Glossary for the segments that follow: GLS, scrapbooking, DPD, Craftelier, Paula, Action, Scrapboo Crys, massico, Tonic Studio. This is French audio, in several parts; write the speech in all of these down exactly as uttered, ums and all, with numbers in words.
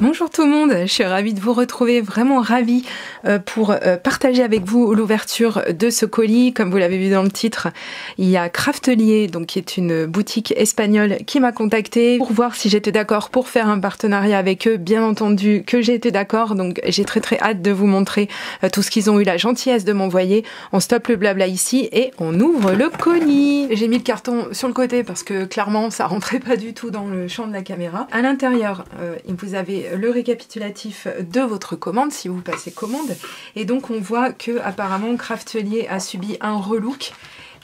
Bonjour tout le monde, je suis ravie de vous retrouver, vraiment ravie pour partager avec vous l'ouverture de ce colis. Comme vous l'avez vu dans le titre, il y a Craftelier, donc qui est une boutique espagnole, qui m'a contactée pour voir si j'étais d'accord pour faire un partenariat avec eux. Bien entendu que j'ai été d'accord, donc j'ai très très hâte de vous montrer tout ce qu'ils ont eu la gentillesse de m'envoyer. On stoppe le blabla ici et on ouvre le colis. J'ai mis le carton sur le côté parce que clairement ça rentrait pas du tout dans le champ de la caméra. À l'intérieur, euh, vous avez le récapitulatif de votre commande si vous passez commande, et donc on voit que apparemment Craftelier a subi un relook.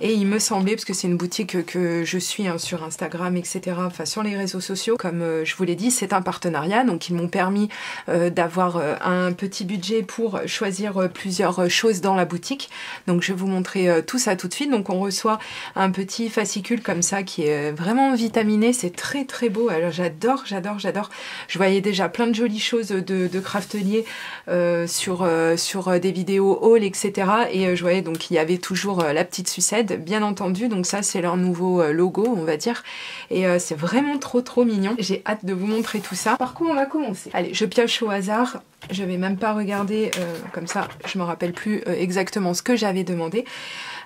Et il me semblait, parce que c'est une boutique que je suis hein, sur Instagram, et cetera, enfin sur les réseaux sociaux, comme euh, je vous l'ai dit, c'est un partenariat, donc ils m'ont permis euh, d'avoir euh, un petit budget pour choisir euh, plusieurs choses dans la boutique. Donc je vais vous montrer euh, tout ça tout de suite. Donc on reçoit un petit fascicule comme ça qui est vraiment vitaminé, c'est très très beau. Alors j'adore, j'adore, j'adore. Je voyais déjà plein de jolies choses de, de Craftelier euh, sur, euh, sur des vidéos haul, et cetera. Et euh, je voyais donc il y avait toujours euh, la petite sucette, bien entendu, donc ça c'est leur nouveau logo on va dire, et euh, c'est vraiment trop trop mignon, j'ai hâte de vous montrer tout ça. Par quoi on va commencer? Allez, je pioche au hasard, je vais même pas regarder, euh, comme ça je me rappelle plus euh, exactement ce que j'avais demandé.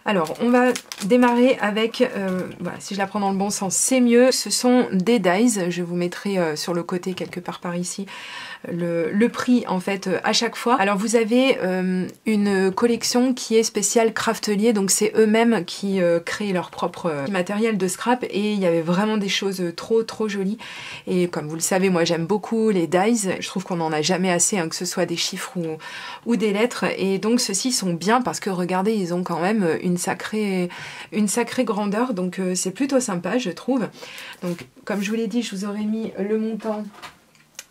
Alors on va démarrer avec, euh, voilà, si je la prends dans le bon sens c'est mieux, ce sont des dies, je vous mettrai euh, sur le côté quelque part par ici le, le prix en fait euh, à chaque fois. Alors vous avez euh, une collection qui est spéciale Craftelier, donc c'est eux-mêmes qui euh, créent leur propre euh, matériel de scrap, et il y avait vraiment des choses trop trop jolies, et comme vous le savez moi j'aime beaucoup les dies, je trouve qu'on n'en a jamais assez hein, que ce soit des chiffres ou, ou des lettres, et donc ceux-ci sont bien parce que regardez ils ont quand même une sacrée une sacrée grandeur, donc euh, c'est plutôt sympa je trouve. Donc comme je vous l'ai dit je vous aurais mis le montant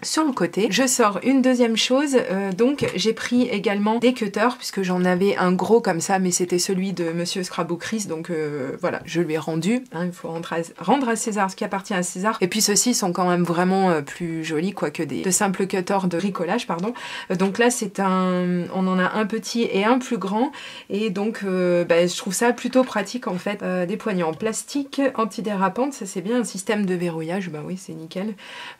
sur le côté. Je sors une deuxième chose, euh, donc j'ai pris également des cutters puisque j'en avais un gros comme ça, mais c'était celui de Monsieur Scrapboo Crys, donc euh, voilà, je lui ai rendu, hein, il faut rendre à, rendre à César ce qui appartient à César, et puis ceux-ci sont quand même vraiment euh, plus jolis, quoique des de simples cutters de bricolage, pardon. Euh, donc là c'est un, on en a un petit et un plus grand, et donc euh, bah, je trouve ça plutôt pratique en fait. Euh, des poignées en plastique antidérapante, ça c'est bien, un système de verrouillage, bah oui c'est nickel,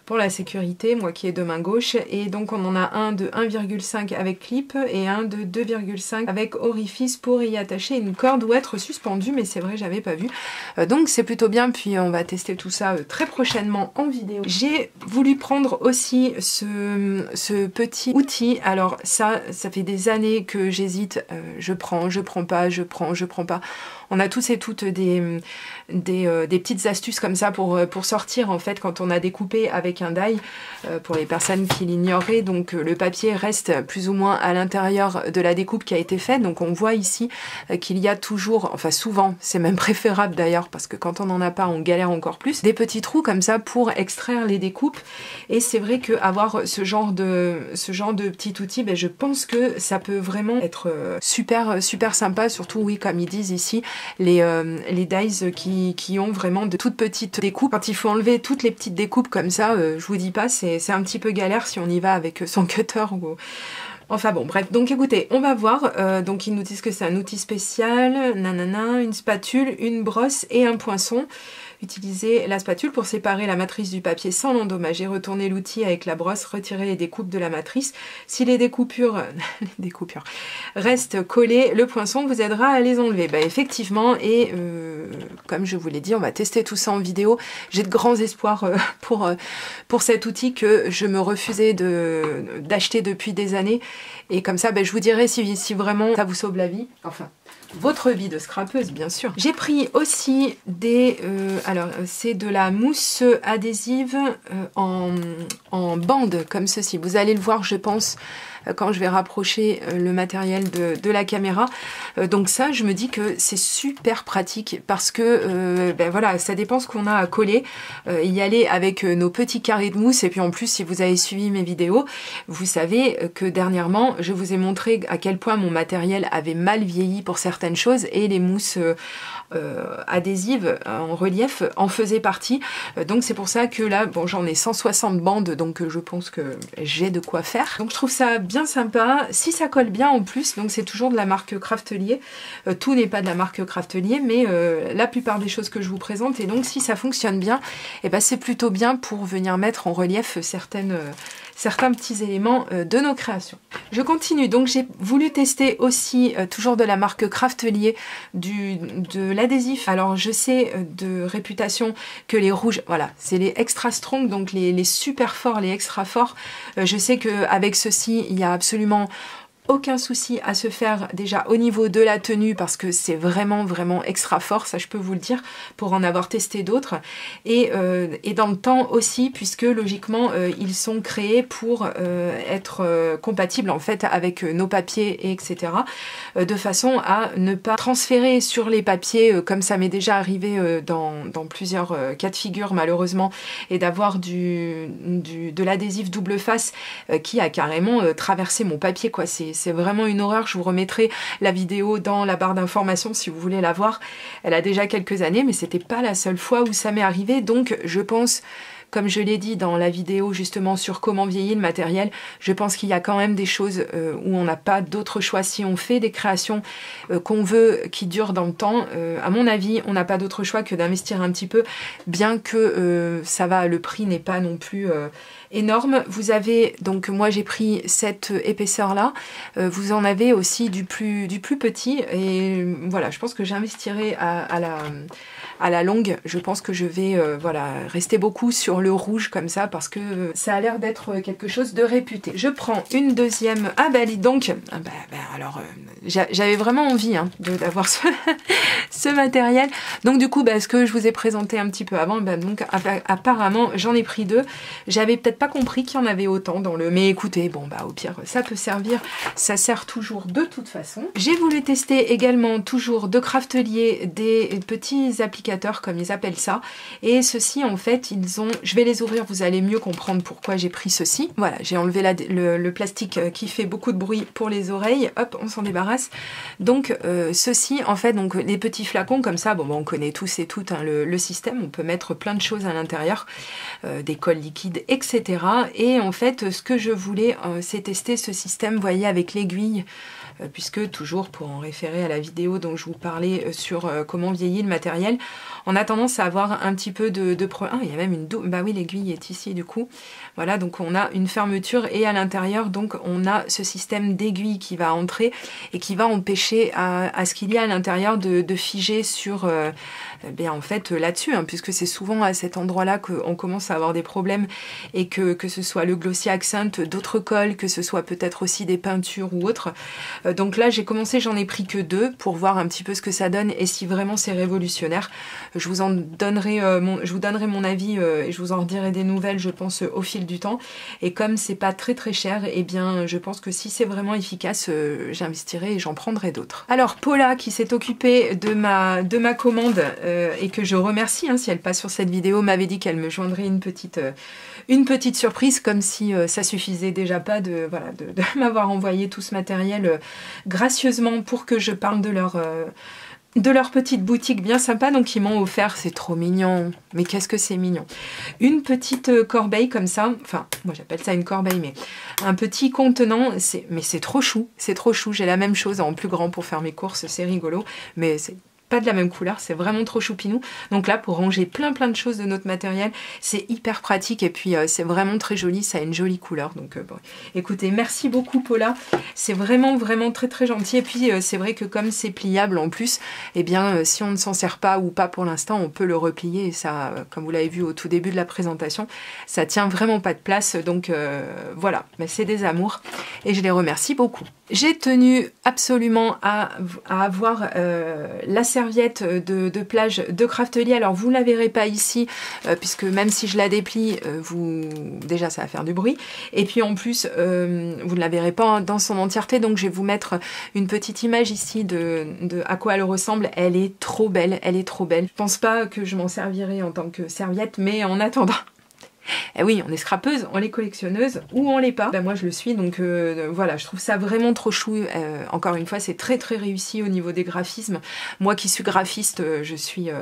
pour la sécurité, moi qui est de main gauche, et donc on en a un de un virgule cinq avec clip et un de deux virgule cinq avec orifice pour y attacher une corde ou être suspendue, mais c'est vrai j'avais pas vu, euh, donc c'est plutôt bien, puis on va tester tout ça euh, très prochainement en vidéo. J'ai voulu prendre aussi ce, ce petit outil, alors ça ça fait des années que j'hésite, euh, je prends, je prends pas, je prends, je prends pas, on a tous et toutes des, des, euh, des petites astuces comme ça pour, pour sortir en fait quand on a découpé avec un die. Euh, pour les personnes qui l'ignoraient, donc le papier reste plus ou moins à l'intérieur de la découpe qui a été faite, donc on voit ici qu'il y a toujours, enfin souvent, c'est même préférable d'ailleurs parce que quand on n'en a pas on galère encore plus, des petits trous comme ça pour extraire les découpes, et c'est vrai qu'avoir ce genre de ce genre de petit outil, ben, je pense que ça peut vraiment être super super sympa, surtout oui comme ils disent ici, les, euh, les dies qui, qui ont vraiment de toutes petites découpes, quand il faut enlever toutes les petites découpes comme ça, euh, je vous dis pas, c'est C'est un petit peu galère si on y va avec son cutter ou... Enfin bon, bref. Donc écoutez, on va voir. Euh, donc ils nous disent que c'est un outil spécial, nanana, une spatule, une brosse et un poinçon. Utilisez la spatule pour séparer la matrice du papier sans l'endommager. Retournez l'outil avec la brosse, retirez les découpes de la matrice. Si les découpures, les découpures restent collées, le poinçon vous aidera à les enlever. Bah effectivement, et euh, comme je vous l'ai dit, on va tester tout ça en vidéo. J'ai de grands espoirs euh, pour, euh, pour cet outil que je me refusais de, d'acheter depuis des années. Et comme ça, bah, je vous dirai si, si vraiment ça vous sauve la vie. Enfin... votre vie de scrapeuse bien sûr. J'ai pris aussi des euh, alors c'est de la mousse adhésive euh, en, en bande comme ceci, vous allez le voir je pense quand je vais rapprocher le matériel de, de la caméra. Euh, donc ça je me dis que c'est super pratique parce que euh, ben voilà, ça dépend ce qu'on a à coller, euh, y aller avec nos petits carrés de mousse, et puis en plus si vous avez suivi mes vidéos vous savez que dernièrement je vous ai montré à quel point mon matériel avait mal vieilli pour certains certaines choses, et les mousses euh, euh, adhésives euh, en relief en faisaient partie, euh, donc c'est pour ça que là bon j'en ai cent soixante bandes, donc euh, je pense que j'ai de quoi faire, donc je trouve ça bien sympa si ça colle bien en plus. Donc c'est toujours de la marque Craftelier, euh, tout n'est pas de la marque Craftelier mais euh, la plupart des choses que je vous présente, et donc si ça fonctionne bien et eh ben c'est plutôt bien pour venir mettre en relief certaines euh, certains petits éléments euh, de nos créations. Je continue, donc j'ai voulu tester aussi, euh, toujours de la marque Craftelier, du, de l'adhésif. Alors je sais euh, de réputation que les rouges, voilà, c'est les extra strong, donc les, les super forts, les extra forts. Euh, je sais qu'avec ceci, il y a absolument aucun souci à se faire déjà au niveau de la tenue parce que c'est vraiment vraiment extra fort, ça je peux vous le dire pour en avoir testé d'autres, et, euh, et dans le temps aussi puisque logiquement euh, ils sont créés pour euh, être euh, compatibles en fait avec euh, nos papiers et etc, euh, de façon à ne pas transférer sur les papiers euh, comme ça m'est déjà arrivé euh, dans, dans plusieurs euh, cas de figure malheureusement, et d'avoir du, du, de l'adhésif double face euh, qui a carrément euh, traversé mon papier quoi, c'est C'est vraiment une horreur, je vous remettrai la vidéo dans la barre d'informations si vous voulez la voir. Elle a déjà quelques années, mais c'était pas la seule fois où ça m'est arrivé. Donc je pense, comme je l'ai dit dans la vidéo justement sur comment vieillir le matériel, je pense qu'il y a quand même des choses euh, où on n'a pas d'autre choix. Si on fait des créations euh, qu'on veut, qui durent dans le temps, euh, à mon avis, on n'a pas d'autre choix que d'investir un petit peu, bien que euh, ça va, le prix n'est pas non plus euh, énorme. Vous avez, donc moi j'ai pris cette épaisseur là, euh, vous en avez aussi du plus, du plus petit, et voilà, je pense que j'investirai à, à, la, à la longue, je pense que je vais euh, voilà, rester beaucoup sur le rouge comme ça parce que ça a l'air d'être quelque chose de réputé. Je prends une deuxième, ah bah dis donc, ah bah, bah, alors euh, j'avais vraiment envie hein, d'avoir ce, ce matériel, donc du coup bah, ce que je vous ai présenté un petit peu avant, bah, donc apparemment j'en ai pris deux, j'avais peut-être pas compris qu'il y en avait autant dans le... Mais écoutez, bon bah au pire ça peut servir, ça sert toujours de toute façon. J'ai voulu tester également toujours de Craftelier des petits applicateurs comme ils appellent ça, et ceux-ci en fait ils ont... Je vais les ouvrir, vous allez mieux comprendre pourquoi j'ai pris ceci. Voilà, j'ai enlevé la, le, le plastique qui fait beaucoup de bruit pour les oreilles, hop on s'en débarrasse. Donc euh, ceci en fait, donc les petits flacons comme ça, bon bah on connaît tous et toutes hein, le, le système, on peut mettre plein de choses à l'intérieur, euh, des cols liquides etc. Et en fait ce que je voulais euh, c'est tester ce système, vous voyez, avec l'aiguille, euh, puisque toujours pour en référer à la vidéo dont je vous parlais euh, sur euh, comment vieillir le matériel, on a tendance à avoir un petit peu de, de problème. Ah, il y a même une double, bah oui l'aiguille est ici du coup, voilà, donc on a une fermeture et à l'intérieur donc on a ce système d'aiguille qui va entrer et qui va empêcher à, à ce qu'il y a à l'intérieur de, de figer sur euh, eh bien en fait là-dessus hein, puisque c'est souvent à cet endroit là qu'on commence à avoir des problèmes, et Que, que ce soit le Glossy Accent, d'autres cols, que ce soit peut-être aussi des peintures ou autres. Euh, donc là j'ai commencé, j'en ai pris que deux pour voir un petit peu ce que ça donne et si vraiment c'est révolutionnaire. Je vous en donnerai euh, mon, je vous donnerai mon avis euh, et je vous en redirai des nouvelles je pense euh, au fil du temps. Et comme c'est pas très très cher, et eh bien je pense que si c'est vraiment efficace, euh, j'investirai et j'en prendrai d'autres. Alors Paula qui s'est occupée de ma, de ma commande euh, et que je remercie hein, si elle passe sur cette vidéo, m'avait dit qu'elle me joindrait une petite, euh, une petite Petite surprise, comme si euh, ça suffisait déjà pas de, voilà, de, de m'avoir envoyé tout ce matériel euh, gracieusement pour que je parle de leur, euh, de leur petite boutique bien sympa. Donc ils m'ont offert, c'est trop mignon, mais qu'est-ce que c'est mignon, une petite euh, corbeille comme ça, enfin moi j'appelle ça une corbeille, mais un petit contenant, mais c'est trop chou, c'est trop chou. J'ai la même chose en plus grand pour faire mes courses, c'est rigolo, mais c'est pas de la même couleur, c'est vraiment trop choupinou. Donc là, pour ranger plein plein de choses de notre matériel, c'est hyper pratique et puis euh, c'est vraiment très joli, ça a une jolie couleur. Donc euh, bon, écoutez, merci beaucoup Paula, c'est vraiment vraiment très très gentil. Et puis euh, c'est vrai que comme c'est pliable en plus, eh bien euh, si on ne s'en sert pas ou pas pour l'instant, on peut le replier et ça, euh, comme vous l'avez vu au tout début de la présentation, ça tient vraiment pas de place. Donc euh, voilà, mais c'est des amours et je les remercie beaucoup. J'ai tenu absolument à, à avoir euh, la serviette de, de plage de Craftelier. Alors vous ne la verrez pas ici euh, puisque même si je la déplie, euh, vous déjà ça va faire du bruit, et puis en plus euh, vous ne la verrez pas dans son entièreté, donc je vais vous mettre une petite image ici de, de à quoi elle ressemble. Elle est trop belle, elle est trop belle. Je pense pas que je m'en servirai en tant que serviette, mais en attendant... Eh oui, on est scrapeuse, on est collectionneuse ou on l'est pas. Ben moi je le suis, donc euh, voilà, je trouve ça vraiment trop chou. Euh, encore une fois, c'est très très réussi au niveau des graphismes. Moi qui suis graphiste, euh, je suis... Euh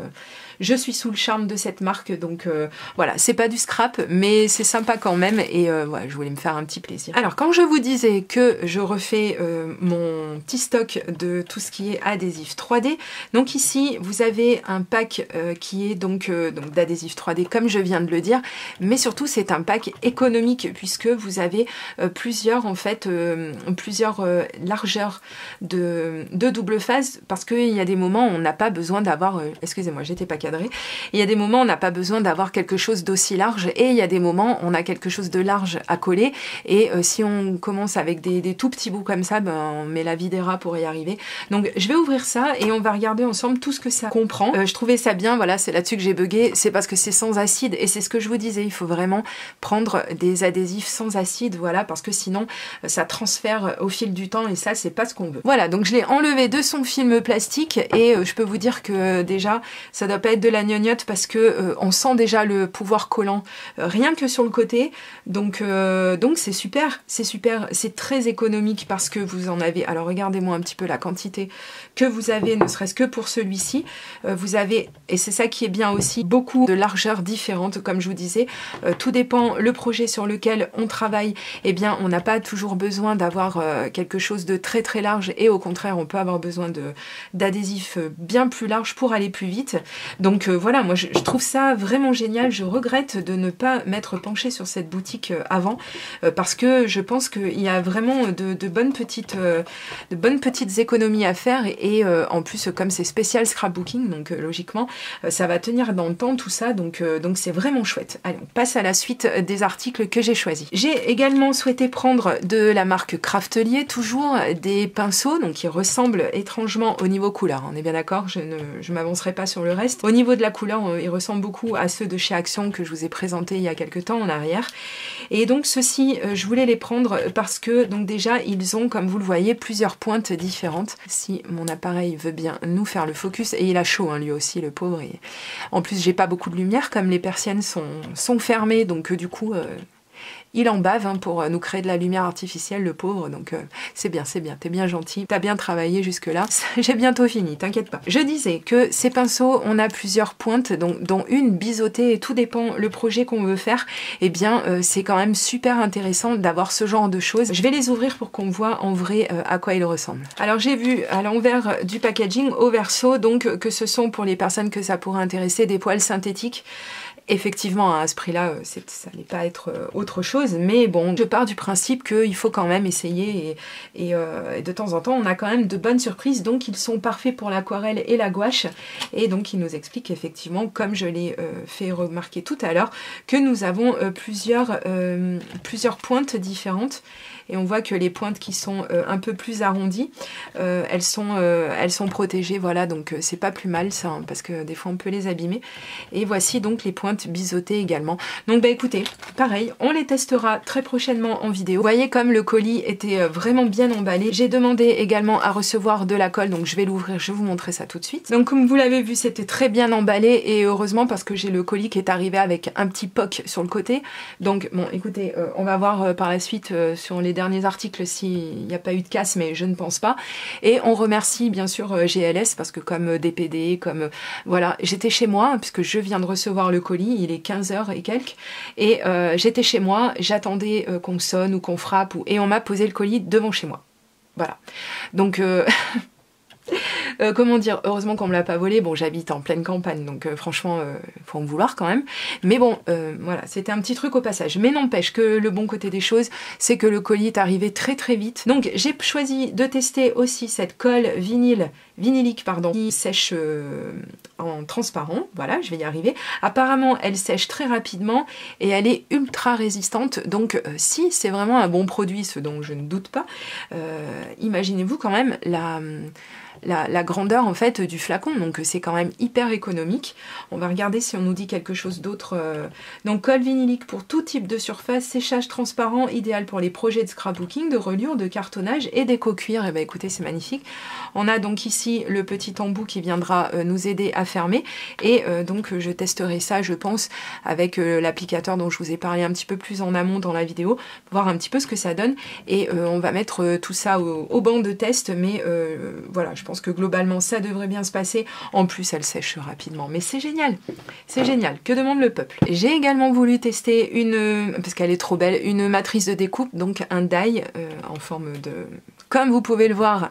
Je suis sous le charme de cette marque, donc euh, voilà, c'est pas du scrap, mais c'est sympa quand même, et euh, voilà, je voulais me faire un petit plaisir. Alors, quand je vous disais que je refais euh, mon petit stock de tout ce qui est adhésif trois D, donc ici, vous avez un pack euh, qui est donc, euh, donc d'adhésif trois D, comme je viens de le dire, mais surtout, c'est un pack économique, puisque vous avez euh, plusieurs, en fait, euh, plusieurs euh, largeurs de, de double face, parce qu'il y a des moments où on n'a pas besoin d'avoir, euh, excusez-moi, j'étais pas cadrée, il y a des moments où on n'a pas besoin d'avoir quelque chose d'aussi large, et il y a des moments où on a quelque chose de large à coller, et euh, si on commence avec des, des tout petits bouts comme ça, ben, on met la vie des rats pour y arriver. Donc je vais ouvrir ça et on va regarder ensemble tout ce que ça comprend. Euh, je trouvais ça bien, voilà, c'est là-dessus que j'ai bugué, c'est parce que c'est sans acide, et c'est ce que je vous disais, il faut vraiment prendre des adhésifs sans acide, voilà, parce que sinon ça transfère au fil du temps, et ça c'est pas ce qu'on veut. Voilà, donc je l'ai enlevé de son film plastique, et euh, je peux vous dire que euh, déjà ça doit pas être de la gnognotte, parce que euh, on sent déjà le pouvoir collant euh, rien que sur le côté, donc euh, donc c'est super, c'est super, c'est très économique, parce que vous en avez, alors regardez-moi un petit peu la quantité que vous avez, ne serait-ce que pour celui-ci, euh, vous avez, et c'est ça qui est bien aussi, beaucoup de largeurs différentes, comme je vous disais, euh, tout dépend le projet sur lequel on travaille, et eh bien on n'a pas toujours besoin d'avoir euh, quelque chose de très très large, et au contraire on peut avoir besoin de d'adhésifs bien plus larges pour aller plus vite, donc euh, voilà, moi je, je trouve ça vraiment génial, je regrette de ne pas m'être penchée sur cette boutique euh, avant, euh, parce que je pense qu'il y a vraiment de, de bonnes petites euh, de bonnes petites économies à faire, et, et euh, en plus comme c'est spécial scrapbooking, donc euh, logiquement euh, ça va tenir dans le temps tout ça, donc euh, donc c'est vraiment chouette. Allez, on passe à la suite des articles que j'ai choisis. J'ai également souhaité prendre de la marque Craftelier, toujours des pinceaux, donc qui ressemblent étrangement au niveau couleur, on est bien d'accord, je ne je m'avancerai pas sur le reste. Au niveau de la couleur, euh, ils ressemblent beaucoup à ceux de chez Action que je vous ai présentés il y a quelques temps en arrière, et donc ceux-ci, euh, je voulais les prendre parce que donc déjà ils ont, comme vous le voyez, plusieurs pointes différentes. Si mon appareil veut bien nous faire le focus, et il a chaud hein, lui aussi le pauvre, et en plus j'ai pas beaucoup de lumière comme les persiennes sont, sont fermées, donc euh, du coup euh, il en bave hein, pour nous créer de la lumière artificielle, le pauvre, donc euh, c'est bien, c'est bien, t'es bien gentil, t'as bien travaillé jusque-là, j'ai bientôt fini, t'inquiète pas. Je disais que ces pinceaux, on a plusieurs pointes, donc, dont une biseautée, et tout dépend le projet qu'on veut faire, et eh bien euh, c'est quand même super intéressant d'avoir ce genre de choses. Je vais les ouvrir pour qu'on voit en vrai euh, à quoi ils ressemblent. Alors j'ai vu à l'envers du packaging, au verso, donc que ce sont pour les personnes que ça pourrait intéresser, des poils synthétiques. Effectivement, à ce prix-là, ça n'allait pas être autre chose, mais bon, je pars du principe qu'il faut quand même essayer, et, et, euh, et de temps en temps, on a quand même de bonnes surprises, donc ils sont parfaits pour l'aquarelle et la gouache, et donc ils nous expliquent effectivement, comme je l'ai euh, fait remarquer tout à l'heure, que nous avons euh, plusieurs, euh, plusieurs pointes différentes, et on voit que les pointes qui sont euh, un peu plus arrondies, euh, elles, sont, euh, elles sont protégées, voilà, donc euh, c'est pas plus mal ça, hein, parce que des fois on peut les abîmer, et voici donc les pointes biseauté également. Donc bah écoutez, pareil, on les testera très prochainement en vidéo. Vous voyez comme le colis était vraiment bien emballé. J'ai demandé également à recevoir de la colle, donc je vais l'ouvrir, je vais vous montrer ça tout de suite. Donc comme vous l'avez vu, c'était très bien emballé, et heureusement parce que j'ai le colis qui est arrivé avec un petit poc sur le côté. Donc bon, écoutez, euh, on va voir euh, par la suite euh, sur les derniers articles s'il n'y a pas eu de casse, mais je ne pense pas. Et on remercie bien sûr euh, G L S, parce que comme euh, D P D, comme euh, voilà, j'étais chez moi, puisque je viens de recevoir le colis, il est quinze heures et quelques, et euh, j'étais chez moi, j'attendais euh, qu'on sonne ou qu'on frappe, ou... et on m'a posé le colis devant chez moi. Voilà. Donc... Euh... Euh, comment dire, heureusement qu'on me l'a pas volé, bon j'habite en pleine campagne, donc euh, franchement euh, faut en vouloir quand même, mais bon euh, voilà, c'était un petit truc au passage, mais n'empêche que le bon côté des choses, c'est que le colis est arrivé très très vite. Donc j'ai choisi de tester aussi cette colle vinyle, vinylique pardon, qui sèche euh, en transparent, voilà, je vais y arriver. Apparemment elle sèche très rapidement et elle est ultra résistante, donc euh, si c'est vraiment un bon produit, ce dont je ne doute pas, euh, imaginez-vous quand même la... La, la grandeur en fait du flacon, donc c'est quand même hyper économique. On va regarder si on nous dit quelque chose d'autre. Donc colle vinylique pour tout type de surface, séchage transparent, idéal pour les projets de scrapbooking, de reliure, de cartonnage et d'éco-cuir. Et bah écoutez, c'est magnifique. On a donc ici le petit embout qui viendra nous aider à fermer, et euh, donc je testerai ça, je pense, avec euh, l'applicateur dont je vous ai parlé un petit peu plus en amont dans la vidéo, pour voir un petit peu ce que ça donne, et euh, on va mettre euh, tout ça au, au banc de test, mais euh, voilà, je pense que globalement ça devrait bien se passer. En plus elle sèche rapidement, mais c'est génial, c'est génial. Que demande le peuple? J'ai également voulu tester une, parce qu'elle est trop belle, une matrice de découpe, donc un die euh, en forme de, comme vous pouvez le voir,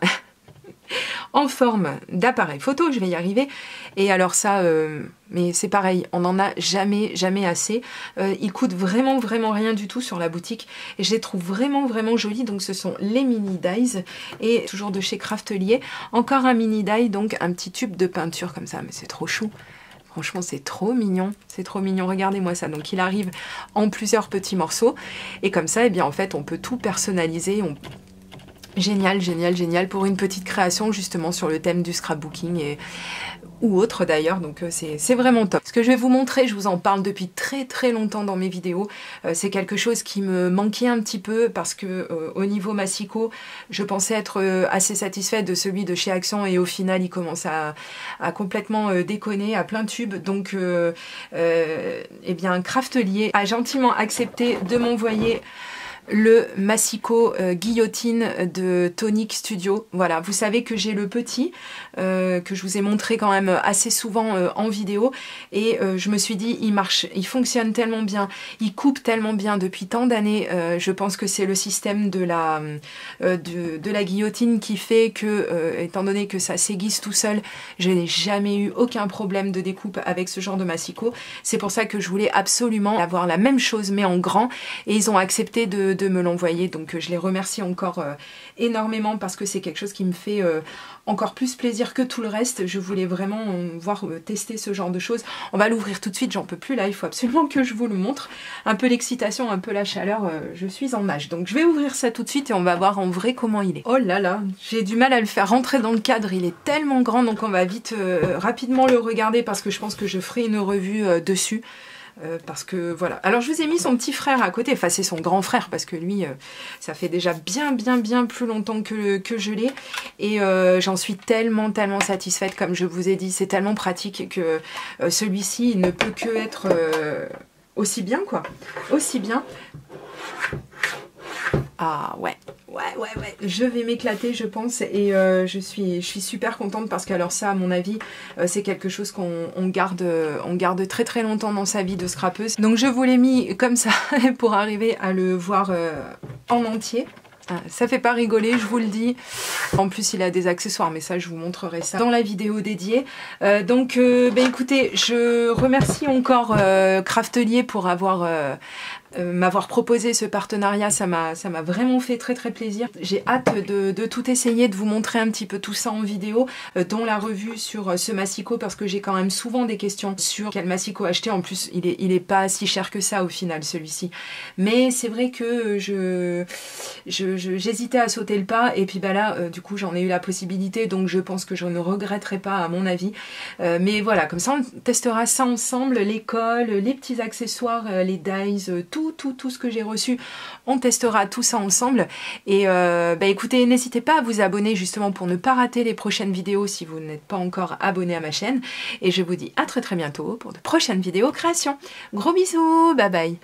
en forme d'appareil photo, je vais y arriver. Et alors ça, euh, mais c'est pareil, on n'en a jamais, jamais assez. Euh, ils coûtent vraiment, vraiment rien du tout sur la boutique. Et je les trouve vraiment, vraiment jolis. Donc ce sont les mini dies. Et toujours de chez Craftelier, encore un mini die, donc un petit tube de peinture comme ça. Mais c'est trop chou. Franchement, c'est trop mignon, c'est trop mignon, regardez-moi ça. Donc il arrive en plusieurs petits morceaux. Et comme ça, eh bien en fait, on peut tout personnaliser, on... Génial, génial, génial pour une petite création justement sur le thème du scrapbooking et ou autre d'ailleurs, donc c'est vraiment top. Ce que je vais vous montrer, je vous en parle depuis très très longtemps dans mes vidéos, euh, c'est quelque chose qui me manquait un petit peu parce que euh, au niveau massico, je pensais être euh, assez satisfaite de celui de chez Action et au final il commence à, à complètement euh, déconner à plein tube, donc euh, euh, eh bien Craftelier a gentiment accepté de m'envoyer le massico euh, guillotine de Tonic Studio. Voilà, vous savez que j'ai le petit euh, que je vous ai montré quand même assez souvent euh, en vidéo, et euh, je me suis dit il marche, il fonctionne tellement bien, il coupe tellement bien depuis tant d'années. Euh, je pense que c'est le système de la euh, de, de la guillotine qui fait que euh, étant donné que ça s'aiguise tout seul, je n'ai jamais eu aucun problème de découpe avec ce genre de massico. C'est pour ça que je voulais absolument avoir la même chose mais en grand, et ils ont accepté de de me l'envoyer, donc je les remercie encore euh, énormément parce que c'est quelque chose qui me fait euh, encore plus plaisir que tout le reste. Je voulais vraiment euh, voir euh, tester ce genre de choses. On va l'ouvrir tout de suite, j'en peux plus là, il faut absolument que je vous le montre. Un peu l'excitation, un peu la chaleur, euh, je suis en nage. Donc je vais ouvrir ça tout de suite et on va voir en vrai comment il est. Oh là là, j'ai du mal à le faire rentrer dans le cadre, il est tellement grand, donc on va vite euh, rapidement le regarder parce que je pense que je ferai une revue euh, dessus. Euh, parce que voilà, alors je vous ai mis son petit frère à côté, enfin c'est son grand frère parce que lui euh, ça fait déjà bien bien bien plus longtemps que, que je l'ai, et euh, j'en suis tellement tellement satisfaite. Comme je vous ai dit, c'est tellement pratique que euh, celui-ci ne peut que être euh, aussi bien quoi, aussi bien. Ah ouais, ouais, ouais, ouais, je vais m'éclater je pense, et euh, je, suis, je suis super contente parce que alors ça à mon avis euh, c'est quelque chose qu'on on garde, on garde très très longtemps dans sa vie de scrapeuse. Donc je vous l'ai mis comme ça pour arriver à le voir euh, en entier. Ah, ça fait pas rigoler, je vous le dis. En plus il a des accessoires, mais ça je vous montrerai ça dans la vidéo dédiée. Euh, donc euh, bah, écoutez, je remercie encore euh, Craftelier pour avoir euh, euh, m'avoir proposé ce partenariat, ça m'a ça m'a vraiment fait très très plaisir. J'ai hâte de, de tout essayer, de vous montrer un petit peu tout ça en vidéo, euh, dont la revue sur euh, ce massico, parce que j'ai quand même souvent des questions sur quel massico acheter. En plus il est, il est pas si cher que ça au final celui-ci, mais c'est vrai que je... je j'hésitais à sauter le pas, et puis bah là euh, du coup j'en ai eu la possibilité, donc je pense que je ne regretterai pas à mon avis. Euh, mais voilà, comme ça on testera ça ensemble, les cols, les petits accessoires, euh, les dies, euh, tout tout tout ce que j'ai reçu, on testera tout ça ensemble. Et euh, bah écoutez, n'hésitez pas à vous abonner justement pour ne pas rater les prochaines vidéos si vous n'êtes pas encore abonné à ma chaîne, et je vous dis à très très bientôt pour de prochaines vidéos créations. Gros bisous, bye bye.